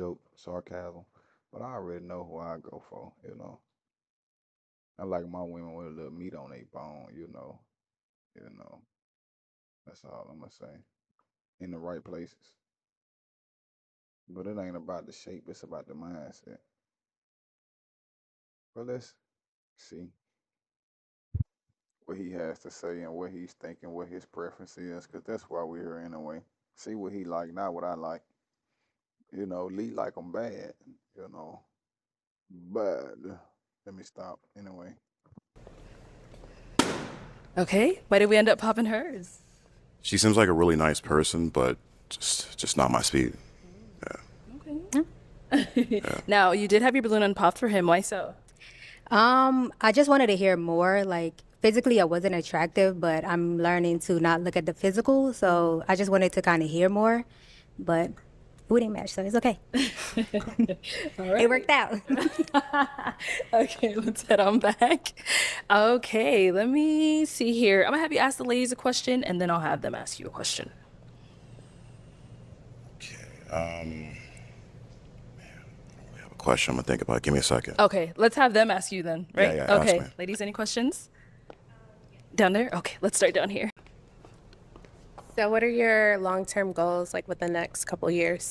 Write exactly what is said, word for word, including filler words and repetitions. joke, sarcasm, but I already know who I go for, you know. I like my women with a little meat on their bone, you know. You know. That's all I'm gonna say. In the right places. But it ain't about the shape, it's about the mindset. But let's see what he has to say and what he's thinking, what his preference is, because that's why we're here anyway. See what he like, not what I like. You know, Lee like them bad, you know. But let me stop anyway. Okay, why did we end up popping hers? She seems like a really nice person, but just just not my speed. Yeah. Okay. Yeah. Now, you did have your balloon unpopped for him. Why so? Um, I just wanted to hear more, like, physically, I wasn't attractive, but I'm learning to not look at the physical. So I just wanted to kind of hear more, but it wouldn't match, so it's okay. All right. It worked out. Okay, let's head on back. Okay, let me see here. I'm gonna have you ask the ladies a question, and then I'll have them ask you a question. Okay. Um, man, I don't really have a question. I'm gonna think about it. Give me a second. Okay, let's have them ask you then, right? Yeah, yeah, okay, ask me. Ladies, any questions? Down there? Okay, let's start down here. So what are your long-term goals, like, with the next couple years?